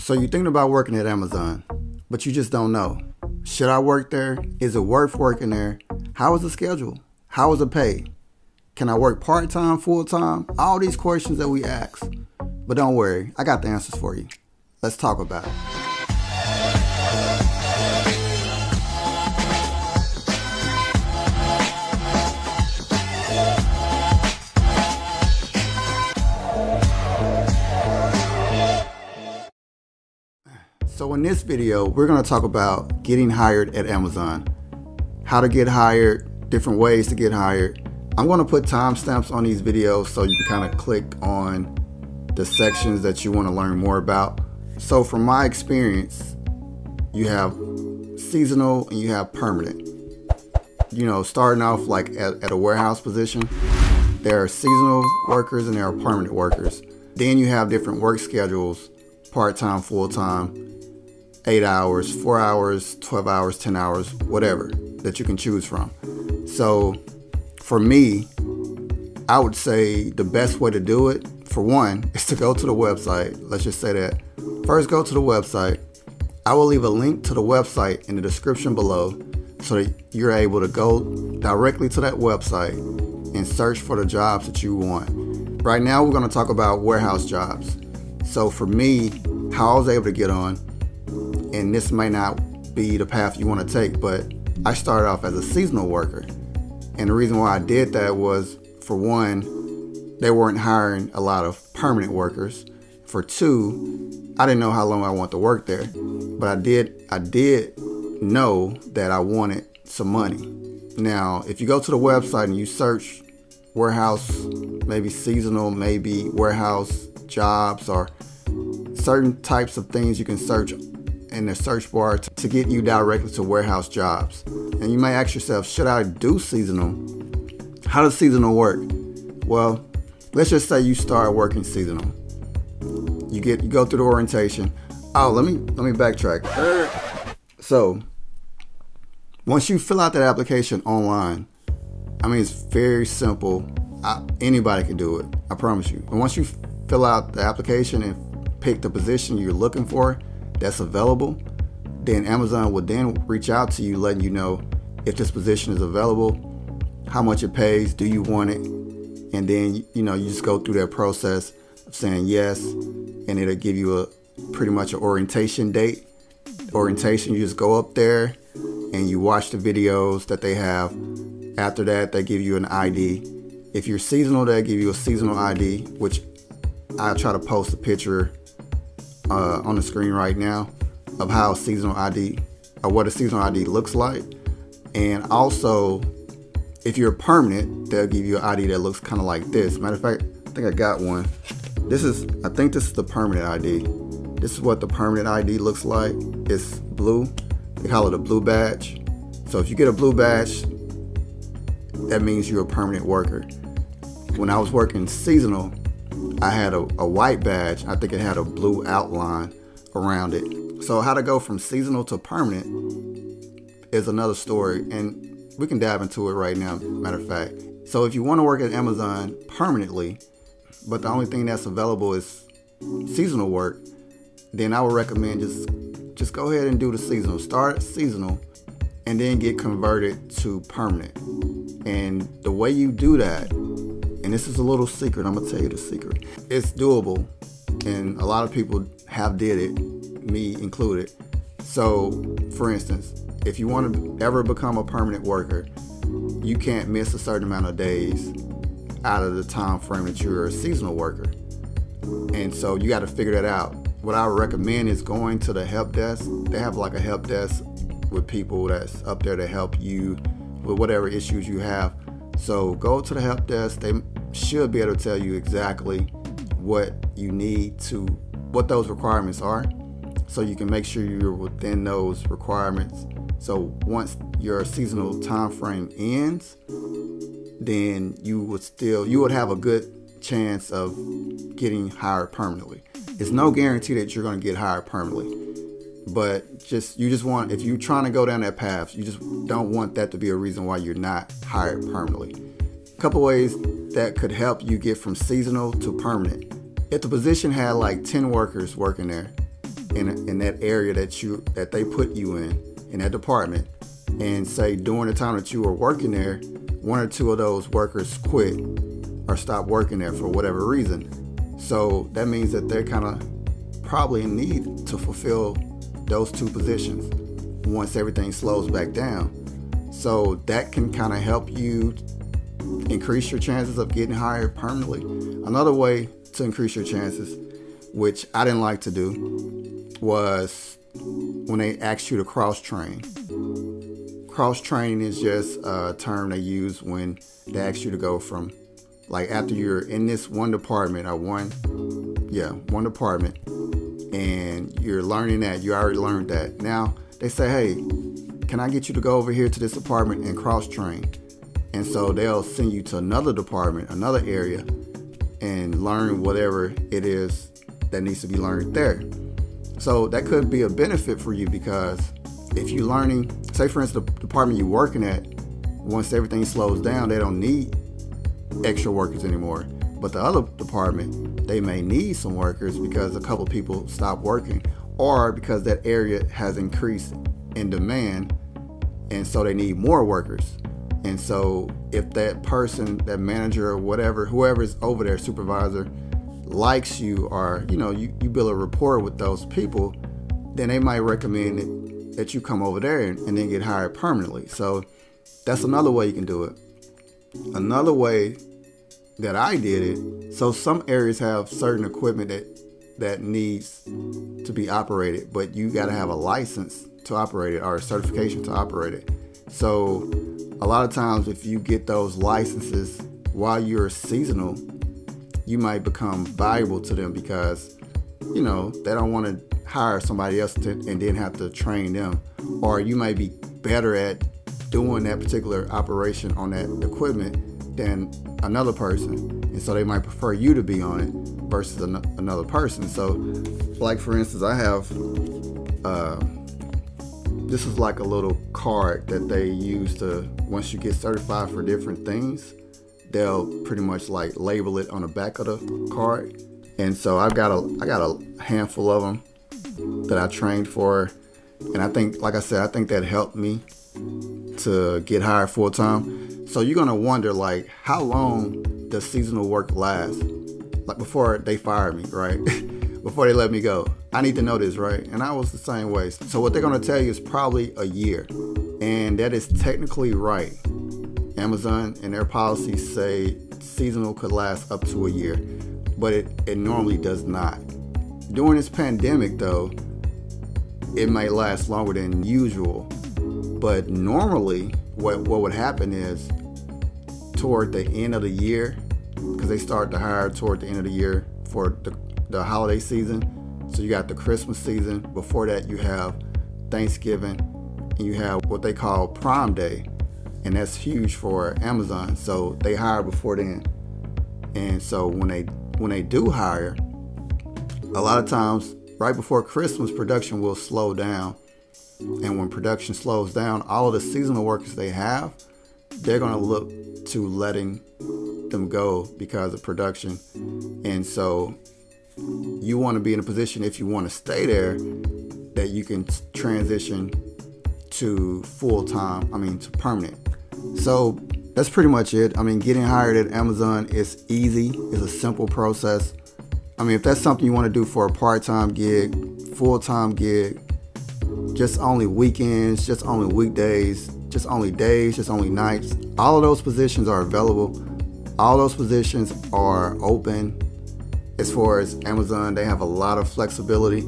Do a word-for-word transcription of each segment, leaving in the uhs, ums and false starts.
So you're thinking about working at Amazon, but you just don't know. Should I work there? Is it worth working there? How is the schedule? How is it paid? Can I work part-time, full-time? All these questions that we ask. But don't worry, I got the answers for you. Let's talk about it. So in this video, we're going to talk about getting hired at Amazon, how to get hired, different ways to get hired. I'm going to put timestamps on these videos so you can kind of click on the sections that you want to learn more about. So from my experience, you have seasonal and you have permanent. You know, starting off like at, at a warehouse position, there are seasonal workers and there are permanent workers. Then you have different work schedules, part-time, full-time, eight hours, four hours, twelve hours, ten hours, whatever that you can choose from. So for me, I would say the best way to do it, for one, is to go to the website. Let's just say that. First, go to the website. I will leave a link to the website in the description below so that you're able to go directly to that website and search for the jobs that you want. Right now, we're going to talk about warehouse jobs. So for me, how I was able to get on, and this may not be the path you want to take, but I started off as a seasonal worker. And the reason why I did that was, for one, they weren't hiring a lot of permanent workers. For two, I didn't know how long I wanted to work there, but I did, I did know that I wanted some money. Now, if you go to the website and you search warehouse, maybe seasonal, maybe warehouse jobs, or certain types of things you can search in the search bar to get you directly to warehouse jobs. And you may ask yourself, should I do seasonal? How does seasonal work? Well, let's just say you start working seasonal. You get you go through the orientation. Oh, let me let me backtrack. So once you fill out that application online, I mean, it's very simple. I, anybody can do it, I promise you. And once you fill out the application and pick the position you're looking for that's available, then Amazon will then reach out to you letting you know if this position is available, how much it pays, do you want it, and then you know you just go through that process of saying yes, and it'll give you a pretty much an orientation date. Orientation, you just go up there and you watch the videos that they have. After that, they give you an I D. If you're seasonal, they give you a seasonal I D, which I'll try to post a picture Uh, on the screen right now of how seasonal I D or what a seasonal I D looks like. And also, if you're permanent, they'll give you an I D that looks kind of like this. Matter of fact, I think I got one. This is, I think this is the permanent I D. This is what the permanent I D looks like. It's blue. They call it a blue badge. So if you get a blue badge, that means you're a permanent worker. When I was working seasonal, I had a, a white badge. I think it had a blue outline around it. So how to go from seasonal to permanent is another story, and we can dive into it right now, matter of fact. So if you want to work at Amazon permanently, but the only thing that's available is seasonal work, then I would recommend just, just go ahead and do the seasonal. Start seasonal and then get converted to permanent. And the way you do that, and this is a little secret, I'm gonna tell you the secret. It's doable, and a lot of people have did it, me included. So, for instance, if you want to ever become a permanent worker, you can't miss a certain amount of days out of the time frame that you're a seasonal worker. And so you got to figure that out. What I would recommend is going to the help desk. They have like a help desk with people that's up there to help you with whatever issues you have. So go to the help desk. They should be able to tell you exactly what you need to, what those requirements are, so you can make sure you're within those requirements. So once your seasonal time frame ends, then you would still, you would have a good chance of getting hired permanently. It's no guarantee that you're going to get hired permanently, but just, you just want, if you're trying to go down that path, you just don't want that to be a reason why you're not hired permanently. A couple ways that could help you get from seasonal to permanent. If the position had like ten workers working there, in, in that area that you that they put you in, in that department, and say during the time that you were working there, one or two of those workers quit or stopped working there for whatever reason. So that means that they're kind of probably in need to fulfill those two positions once everything slows back down. So that can kind of help you increase your chances of getting hired permanently. Another way to increase your chances, which I didn't like to do, was when they asked you to cross train. Cross training is just a term they use when they ask you to go from, like, after you're in this one department or one, yeah, one department, and you're learning that, you already learned that. Now they say, hey, can I get you to go over here to this department and cross train? And so they'll send you to another department, another area, and learn whatever it is that needs to be learned there. So that could be a benefit for you, because if you're learning, say for instance, the department you're working at, once everything slows down, they don't need extra workers anymore. But the other department, they may need some workers because a couple people stop working, or because that area has increased in demand, and so they need more workers. And so if that person, that manager or whatever, whoever's over there, supervisor, likes you, or, you know, you, you build a rapport with those people, then they might recommend it, that you come over there and, and then get hired permanently. So that's another way you can do it. Another way that I did it, so some areas have certain equipment that that needs to be operated, but you got to have a license to operate it or a certification to operate it. So a lot of times, if you get those licenses while you're seasonal, you might become valuable to them, because, you know, they don't want to hire somebody else to, and then have to train them. Or you might be better at doing that particular operation on that equipment than another person, and so they might prefer you to be on it versus an another person. So, like, for instance, I have uh, this is like a little card that they use to, once you get certified for different things, they'll pretty much like label it on the back of the card. And so I've got a, I got a handful of them that I trained for. And I think, like I said, I think that helped me to get hired full time. So you're going to wonder, like, how long does seasonal work last? Like, before they fired me, right? Before they let me go. I need to know this, right? And I was the same way. So what they're going to tell you is probably a year. And that is technically right. Amazon and their policies say seasonal could last up to a year, but it, it normally does not. During this pandemic, though, it might last longer than usual. But normally, what, what would happen is toward the end of the year, because they start to hire toward the end of the year for the, the holiday season. So you got the Christmas season. Before that, you have Thanksgiving, and you have what they call Prime Day. And that's huge for Amazon, so they hire before then. And so when they when they do hire, a lot of times right before Christmas, production will slow down. And when production slows down, all of the seasonal workers they have, they're going to look to letting them go because of production. And so you want to be in a position, if you want to stay there, that you can transition to full-time, I mean, to permanent. So that's pretty much it. I mean, getting hired at Amazon is easy. It's a simple process. I mean, if that's something you want to do for a part-time gig, full-time gig, just only weekends, just only weekdays, just only days, just only nights, all of those positions are available. All those positions are open. As far as Amazon, they have a lot of flexibility.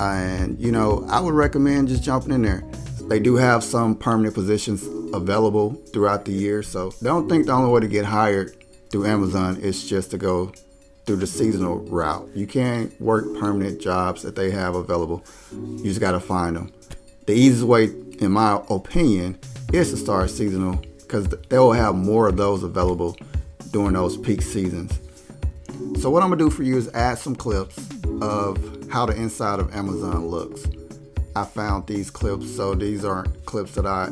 And, you know, I would recommend just jumping in there. They do have some permanent positions available throughout the year. So don't think the only way to get hired through Amazon is just to go through the seasonal route. You can work permanent jobs that they have available. You just got to find them. The easiest way, in my opinion, is to start seasonal, because they will have more of those available during those peak seasons. So what I'm going to do for you is add some clips of how the inside of Amazon looks. I found these clips, so these aren't clips that I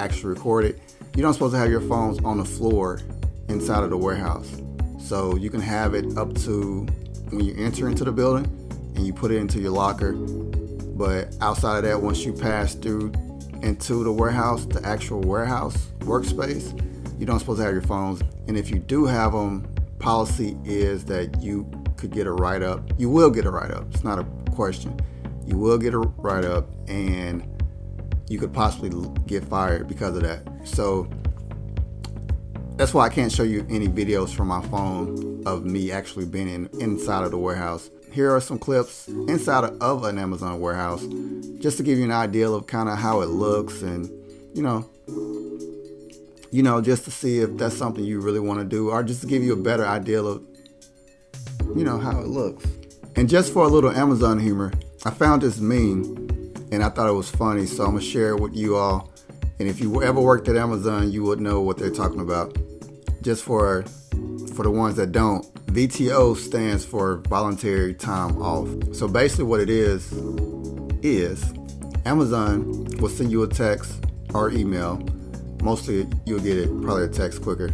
actually recorded. You're not supposed to have your phones on the floor inside of the warehouse. So you can have it up to when you enter into the building, and you put it into your locker. But outside of that, once you pass through into the warehouse, the actual warehouse workspace, you don't supposed to have your phones. And if you do have them, policy is that you could get a write-up. You will get a write-up. It's not a question. You will get a write-up, and you could possibly get fired because of that. So that's why I can't show you any videos from my phone of me actually being in, inside of the warehouse. Here are some clips inside of, of an Amazon warehouse, just to give you an idea of kind of how it looks, and you know, you know, just to see if that's something you really want to do, or just to give you a better idea of, you know, how it looks. And just for a little Amazon humor, I found this meme and I thought it was funny, so I'm gonna share it with you all. And if you ever worked at Amazon, you would know what they're talking about. Just for for the ones that don't, V T O stands for voluntary time off. So basically what it is, is Amazon will send you a text or email. Mostly you'll get it probably a text quicker.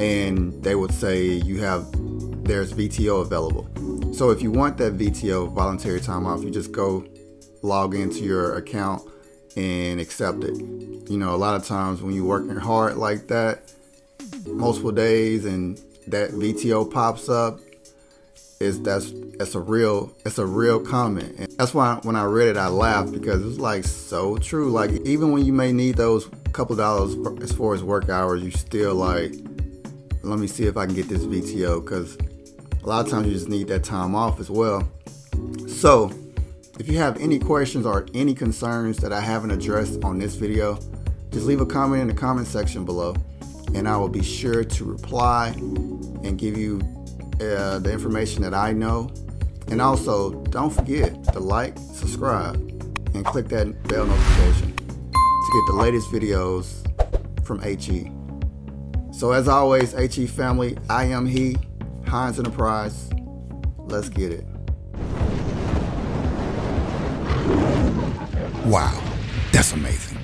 And they would say you have, there's V T O available. So if you want that V T O, voluntary time off, you just go log into your account and accept it. You know, a lot of times when you're working hard like that, multiple days, and that V T O pops up, is that's that's a real it's a real comment. And that's why when I read it, I laughed, because it's like so true. Like even when you may need those couple dollars as far as work hours, you still like, let me see if I can get this V T O, because a lot of times you just need that time off as well. So if you have any questions or any concerns that I haven't addressed on this video, just leave a comment in the comment section below, and I will be sure to reply and give you uh, the information that I know. And also, don't forget to like, subscribe, and click that bell notification to get the latest videos from H E. So as always, H E family, I am he, Heinz Enterprise. Let's get it. Wow, that's amazing.